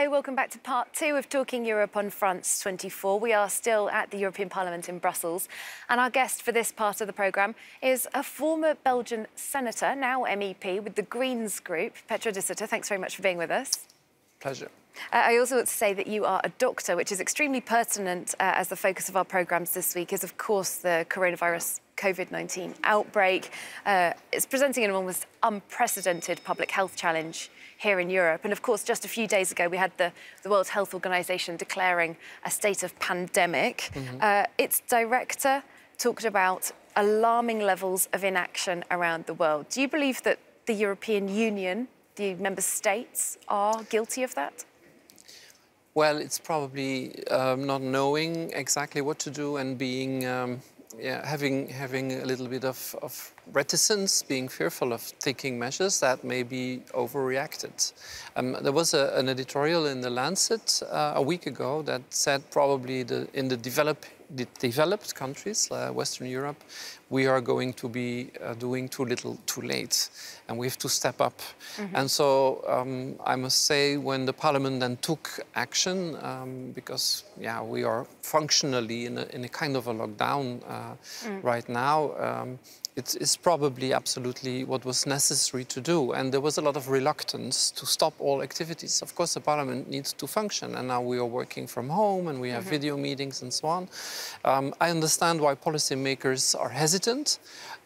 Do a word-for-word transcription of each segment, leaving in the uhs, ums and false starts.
Hello, welcome back to part two of Talking Europe on France twenty-four. We are still at the European Parliament in Brussels, and our guest for this part of the programme is a former Belgian senator, now M E P, with the Greens group, Petra De Sutter. Thanks very much for being with us. Pleasure. Uh, I also want to say that you are a doctor, which is extremely pertinent uh, as the focus of our programmes this week is, of course, the coronavirus COVID nineteen outbreak. Uh, it's presenting an almost unprecedented public health challenge here in Europe. And, of course, just a few days ago, we had the, the World Health Organization declaring a state of pandemic. Mm-hmm. uh, its director talked about alarming levels of inaction around the world. Do you believe that the European Union, the member states, are guilty of that? Well, it's probably um, not knowing exactly what to do and being, um, yeah, having having a little bit of, of reticence, being fearful of taking measures that may be overreacted. Um, there was a, an editorial in The Lancet uh, a week ago that said probably the, in the develop, the developed countries, uh, Western Europe, we are going to be uh, doing too little too late, and we have to step up. Mm-hmm. And so um, I must say, when the Parliament then took action, um, because yeah, we are functionally in a, in a kind of a lockdown uh, mm. right now, um, it is probably absolutely what was necessary to do. And there was a lot of reluctance to stop all activities. Of course, the Parliament needs to function, and now we are working from home and we have mm-hmm. video meetings and so on. Um, I understand why policymakers are hesitant.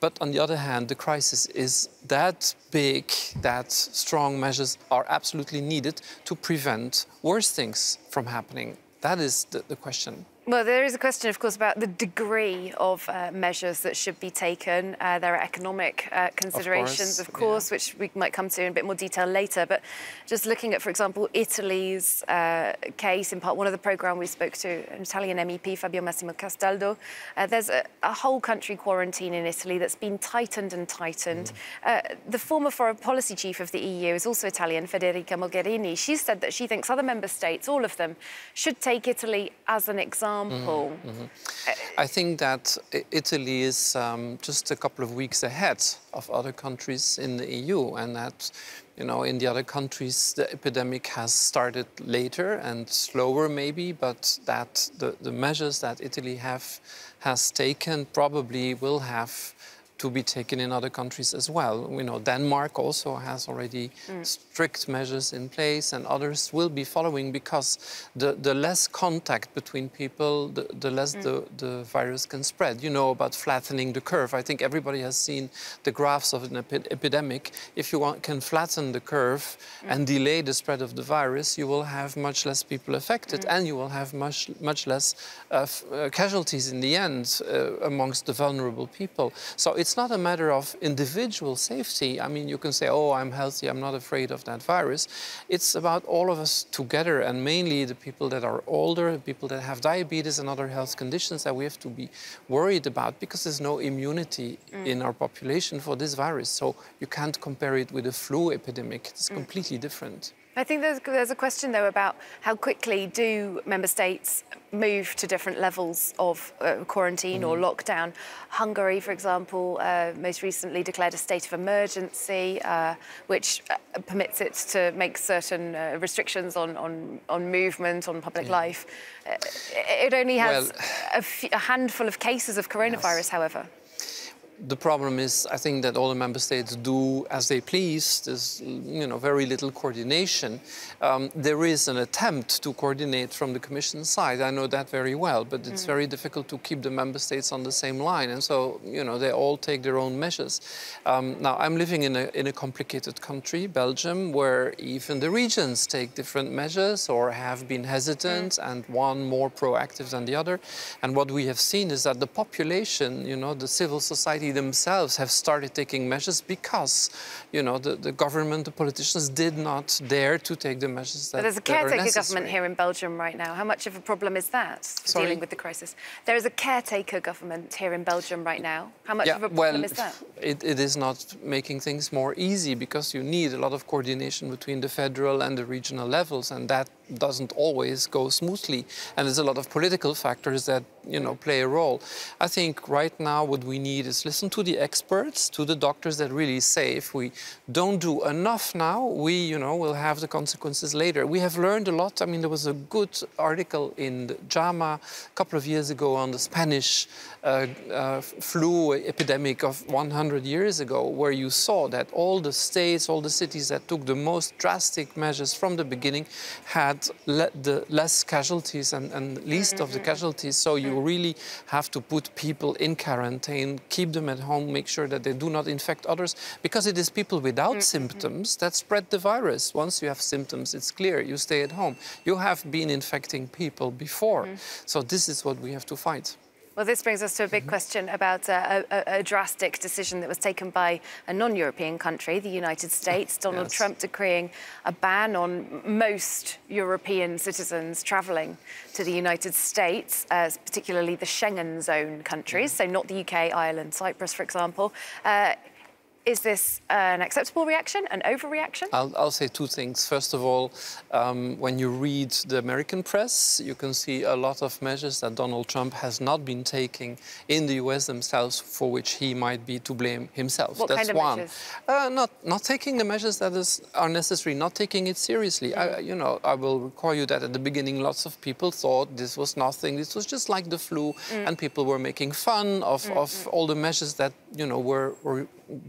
But on the other hand, the crisis is that big that strong measures are absolutely needed to prevent worse things from happening. That is the, the question. Well, there is a question, of course, about the degree of uh, measures that should be taken. Uh, there are economic uh, considerations, of course, of course yeah. which we might come to in a bit more detail later. But just looking at, for example, Italy's uh, case, in part one of the programme we spoke to an Italian M E P, Fabio Massimo Castaldo, uh, there's a, a whole country quarantine in Italy that's been tightened and tightened. Mm. Uh, the former foreign policy chief of the E U is also Italian, Federica Mogherini. She said that she thinks other member states, all of them, should take Italy as an example. Mm-hmm. Mm-hmm. I think that Italy is um, just a couple of weeks ahead of other countries in the E U, and that, you know, in the other countries the epidemic has started later and slower maybe, but that the, the measures that Italy have has taken probably will have to be taken in other countries as well. You know, Denmark also has already mm. strict measures in place, and others will be following, because the, the less contact between people, the, the less mm. the, the virus can spread. You know about flattening the curve. I think everybody has seen the graphs of an epi epidemic. If you want, can flatten the curve mm. and delay the spread of the virus, you will have much less people affected mm. and you will have much, much less uh, f uh, casualties in the end uh, amongst the vulnerable people. So it's not a matter of individual safety. I mean, you can say, oh, I'm healthy, I'm not afraid of that virus. It's about all of us together, and mainly the people that are older, people that have diabetes and other health conditions that we have to be worried about, because there's no immunity mm. in our population for this virus. So you can't compare it with a flu epidemic. It's mm. completely different. I think there's, there's a question, though, about how quickly do member states move to different levels of uh, quarantine mm. or lockdown. Hungary, for example, uh, most recently declared a state of emergency, uh, which uh, permits it to make certain uh, restrictions on, on, on movement, on public yeah. life. Uh, it only has well, a, f a handful of cases of coronavirus, yes. however. The problem is, I think, that all the member states do as they please. There's, you know, very little coordination. Um, there is an attempt to coordinate from the Commission side. I know that very well, but it's mm. very difficult to keep the member states on the same line. And so, you know, they all take their own measures. Um, now, I'm living in a, in a complicated country, Belgium, where even the regions take different measures or have been hesitant mm. and one more proactive than the other. And what we have seen is that the population, you know, the civil society themselves have started taking measures because, you know, the, the government, the politicians did not dare to take the measures that, but there's a caretaker government here in Belgium right now. How much of a problem is that for Sorry? dealing with the crisis? There is a caretaker government here in Belgium right now. How much yeah, of a problem well, is that? It, it is not making things more easy, because you need a lot of coordination between the federal and the regional levels, and that doesn't always go smoothly. And there's a lot of political factors that, you know, play a role. I think right now what we need is listening listen to the experts, to the doctors that really say if we don't do enough now, we, you know, will have the consequences later. We have learned a lot. I mean, there was a good article in the JAMA a couple of years ago on the Spanish uh, uh, flu epidemic of one hundred years ago, where you saw that all the states, all the cities that took the most drastic measures from the beginning had le the less casualties and, and least of the casualties. So you really have to put people in quarantine, keep them at home, make sure that they do not infect others, because it is people without symptoms that spread the virus. Once you have symptoms, it's clear, you stay at home. You have been infecting people before. So this is what we have to fight. Well, this brings us to a big question about uh, a, a drastic decision that was taken by a non-European country, the United States. Donald yes. Trump decreeing a ban on most European citizens travelling to the United States, uh, particularly the Schengen zone countries, mm-hmm. so not the U K, Ireland, Cyprus, for example. Uh, Is this uh, an acceptable reaction, an overreaction? I'll, I'll say two things. First of all, um, when you read the American press, you can see a lot of measures that Donald Trump has not been taking in the U S themselves, for which he might be to blame himself. What That's kind of one. Measures? Uh, not not taking the measures that is, are necessary, not taking it seriously. Mm. I, you know, I will recall you that at the beginning, lots of people thought this was nothing. This was just like the flu, mm. and people were making fun of, mm-hmm. of all the measures that you know were. were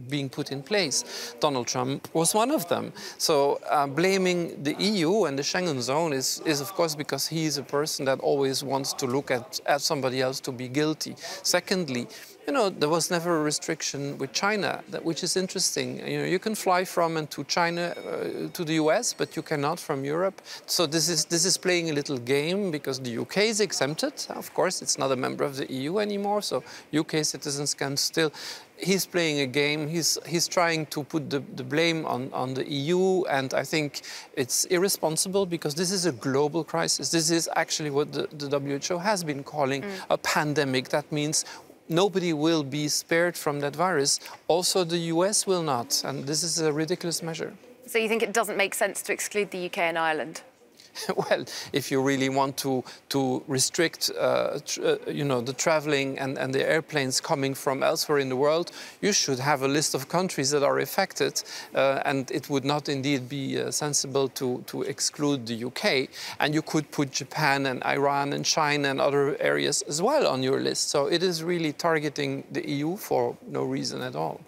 being put in place. Donald Trump was one of them. So uh, blaming the E U and the Schengen zone is, is of course, because he is a person that always wants to look at, at somebody else to be guilty. Secondly, you know, there was never a restriction with China, that, which is interesting. You know, you can fly from and to China, uh, to the U S, but you cannot from Europe. So this is, this is playing a little game, because the U K is exempted. Of course, it's not a member of the E U anymore, so U K citizens can still... He's playing a game. He's, he's trying to put the, the blame on, on the E U, and I think it's irresponsible, because this is a global crisis. This is actually what the, the W H O has been calling mm. a pandemic. That means nobody will be spared from that virus. Also, the U S will not, and this is a ridiculous measure. So you think it doesn't make sense to exclude the U K and Ireland? Well, if you really want to to restrict, uh, tr uh, you know, the traveling and, and the airplanes coming from elsewhere in the world, you should have a list of countries that are affected, uh, and it would not indeed be uh, sensible to, to exclude the U K. And you could put Japan and Iran and China and other areas as well on your list. So it is really targeting the E U for no reason at all.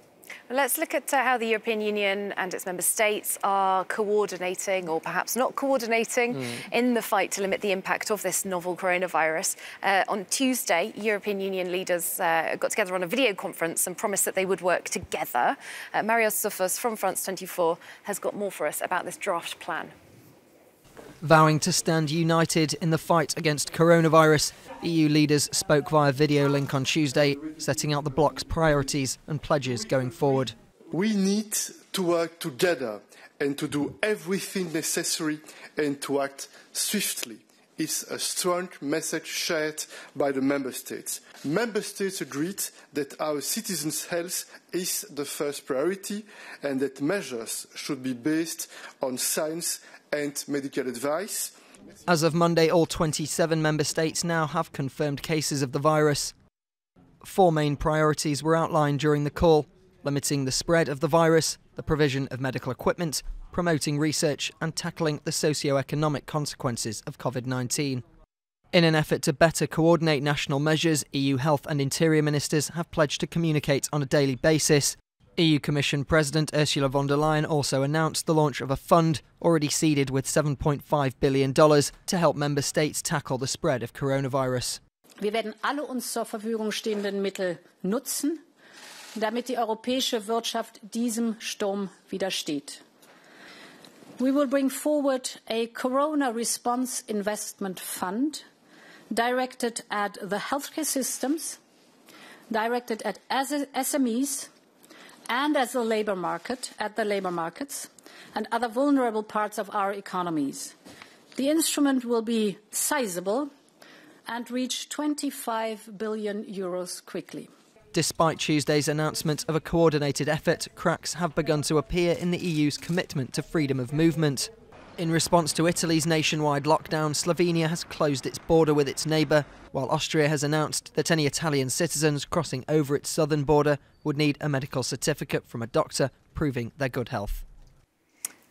Let's look at uh, how the European Union and its member states are coordinating, or perhaps not coordinating, mm. in the fight to limit the impact of this novel coronavirus. Uh, on Tuesday, European Union leaders uh, got together on a video conference and promised that they would work together. Uh, Mariusz Zoffers from France twenty-four has got more for us about this draft plan. Vowing to stand united in the fight against coronavirus, E U leaders spoke via video link on Tuesday, setting out the bloc's priorities and pledges going forward. We need to work together and to do everything necessary and to act swiftly. It's a strong message shared by the Member States. Member States agreed that our citizens' health is the first priority and that measures should be based on science and medical advice. As of Monday, all twenty-seven member states now have confirmed cases of the virus. Four main priorities were outlined during the call: limiting the spread of the virus, the provision of medical equipment, promoting research and tackling the socio-economic consequences of COVID nineteen. In an effort to better coordinate national measures, E U health and interior ministers have pledged to communicate on a daily basis. E U Commission President Ursula von der Leyen also announced the launch of a fund, already seeded with seven point five billion dollars, to help member states tackle the spread of coronavirus. Wir werden alle uns zur Verfügung stehenden Mittel nutzen, damit die europäische Wirtschaft diesem Sturm widersteht. We will bring forward a Corona Response Investment Fund directed at the healthcare systems, directed at S M Es, and as the labour market, at the labour markets and other vulnerable parts of our economies. The instrument will be sizable and reach twenty-five billion euros quickly. Despite Tuesday's announcement of a coordinated effort, cracks have begun to appear in the E U's commitment to freedom of movement. In response to Italy's nationwide lockdown, Slovenia has closed its border with its neighbour, while Austria has announced that any Italian citizens crossing over its southern border would need a medical certificate from a doctor proving their good health.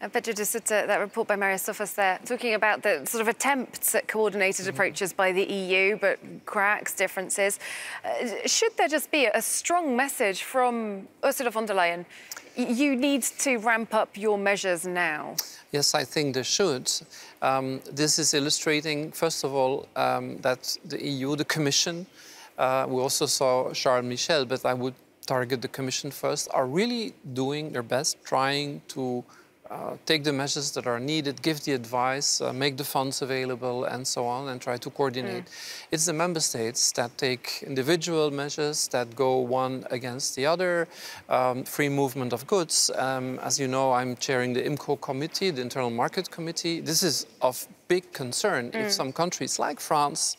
And Petra De Sutter, that report by Maria Sophos there, talking about the sort of attempts at coordinated approaches by the E U, but cracks, differences. Uh, should there just be a strong message from Ursula von der Leyen? You need to ramp up your measures now. Yes, I think they should. Um, this is illustrating, first of all, um, that the E U, the Commission, uh, we also saw Charles Michel, but I would target the Commission first, are really doing their best, trying to Uh, take the measures that are needed, give the advice, uh, make the funds available, and so on, and try to coordinate. Mm. It's the member states that take individual measures that go one against the other. Um, free movement of goods. Um, as you know, I'm chairing the IMCO committee, the Internal Market Committee. This is of big concern mm. if some countries like France,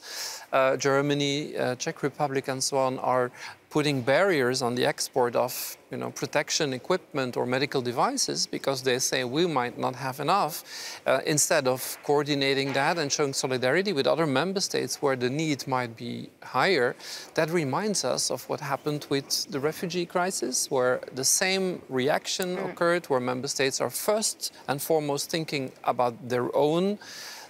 uh, Germany, uh, Czech Republic, and so on are putting barriers on the export of, you know, protection equipment or medical devices because they say we might not have enough, uh, instead of coordinating that and showing solidarity with other member states where the need might be higher. That reminds us of what happened with the refugee crisis, where the same reaction mm. occurred, where member states are first and foremost thinking about their own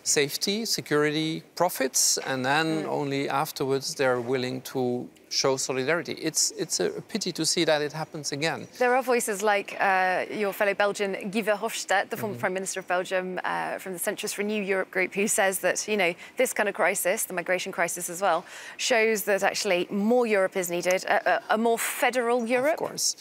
safety, security, profits, and then mm. only afterwards they're willing to show solidarity. It's, it's a pity to see that it happens again. There are voices like uh, your fellow Belgian Guy Verhofstadt, the former mm-hmm. Prime Minister of Belgium, uh, from the centrist Renew Europe group, who says that, you know, this kind of crisis, the migration crisis as well, shows that actually more Europe is needed, a, a more federal Europe. Of course.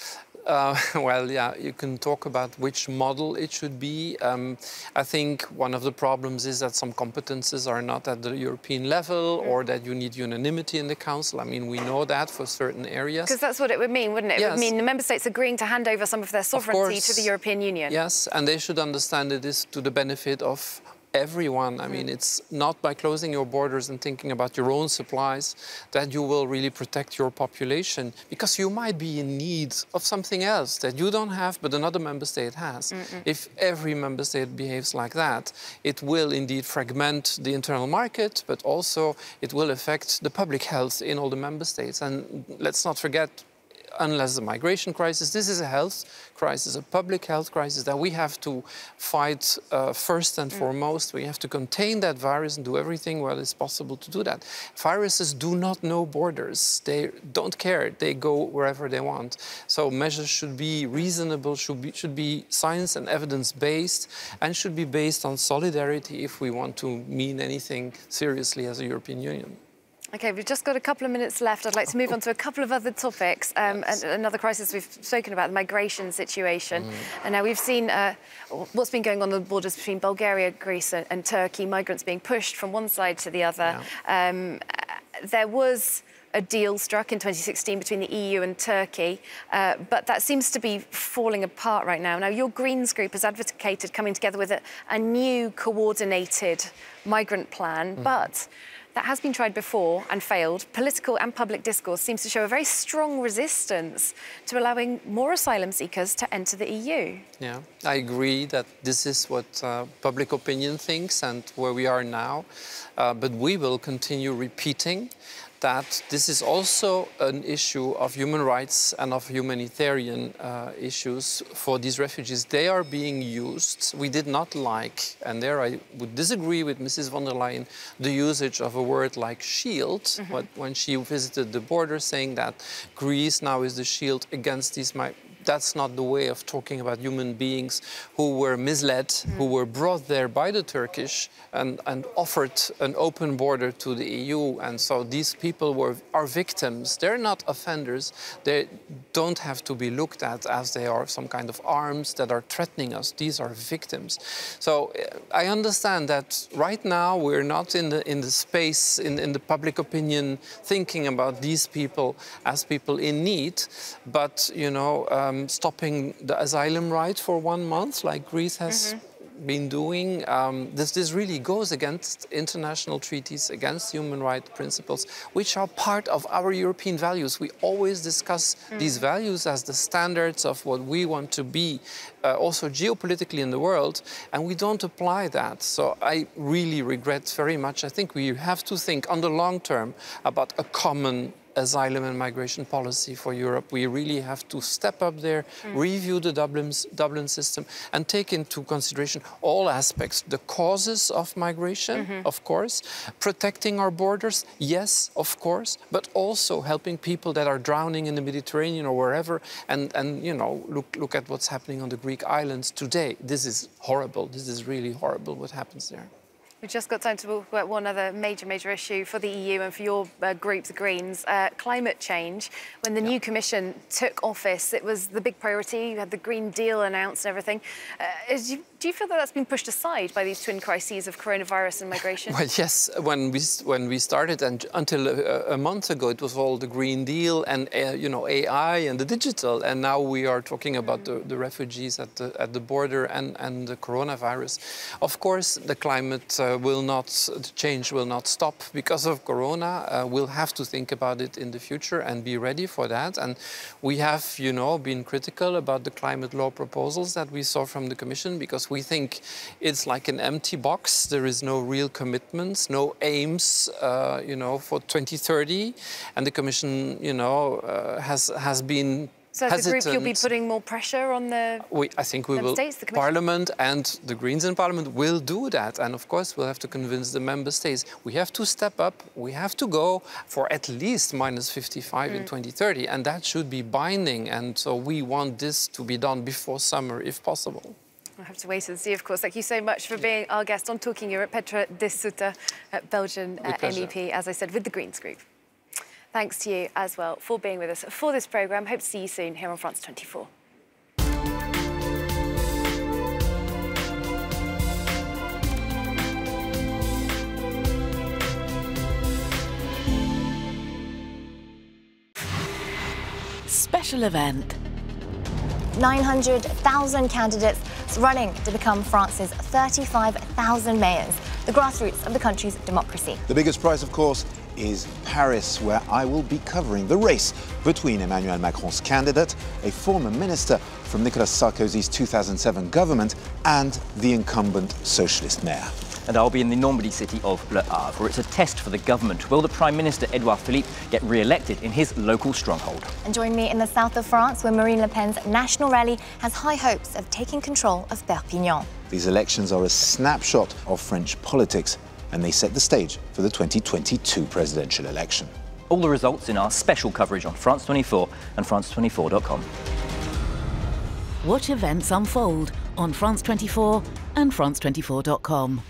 Uh, well, yeah, you can talk about which model it should be. Um, I think one of the problems is that some competences are not at the European level mm. or that you need unanimity in the Council. I mean, we know that for certain areas. Because that's what it would mean, wouldn't it? Yes. It would mean the member states agreeing to hand over some of their sovereignty of course, to the European Union. Yes, and they should understand it is to the benefit of everyone. I mean, it's not by closing your borders and thinking about your own supplies that you will really protect your population, because you might be in need of something else that you don't have but another member state has. Mm-mm. If every member state behaves like that, it will indeed fragment the internal market, but also it will affect the public health in all the member states. And let's not forget, unless the migration crisis, this is a health crisis, a public health crisis that we have to fight uh, first and mm. foremost. We have to contain that virus and do everything while it's possible to do that. Viruses do not know borders. They don't care. They go wherever they want. So measures should be reasonable, should be, should be science and evidence-based, and should be based on solidarity if we want to mean anything seriously as a European Union. OK, we've just got a couple of minutes left. I'd like to move on to a couple of other topics. Um, yes. Another crisis we've spoken about, the migration situation. Mm. And now we've seen uh, what's been going on the borders between Bulgaria, Greece and, and Turkey, migrants being pushed from one side to the other. Yeah. Um, there was a deal struck in twenty sixteen between the E U and Turkey, uh, but that seems to be falling apart right now. Now, your Greens group has advocated coming together with a, a new coordinated migrant plan, mm. but that has been tried before and failed. Political and public discourse seems to show a very strong resistance to allowing more asylum seekers to enter the E U. Yeah, I agree that this is what uh, public opinion thinks and where we are now. Uh, but we will continue repeating that this is also an issue of human rights and of humanitarian uh, issues for these refugees. They are being used. We did not like, and there I would disagree with Missus von der Leyen, the usage of a word like shield, mm-hmm. but when she visited the border saying that Greece now is the shield against these migrants. That's not the way of talking about human beings who were misled, mm. who were brought there by the Turkish and, and offered an open border to the E U. And so these people were, are victims. They're not offenders. They don't have to be looked at as they are some kind of arms that are threatening us. These are victims. So I understand that right now we're not in the, in the space, in, in the public opinion, thinking about these people as people in need. But, you know, um, stopping the asylum right for one month, like Greece has mm-hmm. been doing, um, this, this really goes against international treaties, against human rights principles, which are part of our European values. We always discuss mm. these values as the standards of what we want to be, uh, also geopolitically in the world, and we don't apply that. So I really regret very much. I think we have to think on the long term about a common asylum and migration policy for Europe. We really have to step up there, mm. review the Dublin, Dublin system, and take into consideration all aspects, the causes of migration, mm-hmm. of course, protecting our borders, yes, of course, but also helping people that are drowning in the Mediterranean or wherever, and, and you know, look, look at what's happening on the Greek islands today. This is horrible. This is really horrible what happens there. We've just got time to talk about one other major, major issue for the E U and for your uh, group, the Greens, uh, climate change. When the yeah. new Commission took office, it was the big priority. You had the Green Deal announced and everything. Uh, is you, do you feel that that's been pushed aside by these twin crises of coronavirus and migration? Well, yes. When we, when we started, and until a, a month ago, it was all the Green Deal and, uh, you know, A I and the digital. And now we are talking about mm. the, the refugees at the, at the border and, and the coronavirus. Of course, the climate... Uh, Uh, will not, the change will not stop because of Corona. Uh, we'll have to think about it in the future and be ready for that. And we have, you know, been critical about the climate law proposals that we saw from the Commission because we think it's like an empty box. There is no real commitments, no aims, uh, you know, for twenty thirty. And the Commission, you know, uh, has has been. So as a group, you'll be putting more pressure on the we, I think we will. States, the Parliament and the Greens in Parliament will do that. And of course, we'll have to convince the member states. We have to step up. We have to go for at least minus fifty-five mm. in twenty thirty. And that should be binding. And so we want this to be done before summer, if possible. We'll have to wait and see, of course. Thank you so much for being our guest on Talking Europe, Petra De Sutter, Belgian uh, M E P, as I said, with the Greens group. Thanks to you as well for being with us for this programme. Hope to see you soon here on France twenty-four. Special event. nine hundred thousand candidates running to become France's thirty-five thousand mayors, the grassroots of the country's democracy. The biggest prize, of course, is Paris, where I will be covering the race between Emmanuel Macron's candidate, a former minister from Nicolas Sarkozy's two thousand seven government, and the incumbent socialist mayor. And I'll be in the Normandy city of Le Havre, where it's a test for the government. Will the Prime Minister, Edouard Philippe, get re-elected in his local stronghold? And join me in the south of France, where Marine Le Pen's national rally has high hopes of taking control of Perpignan. These elections are a snapshot of French politics, and they set the stage for the twenty twenty-two presidential election. All the results in our special coverage on France twenty-four and France twenty-four dot com. Watch events unfold on France twenty-four and France twenty-four dot com.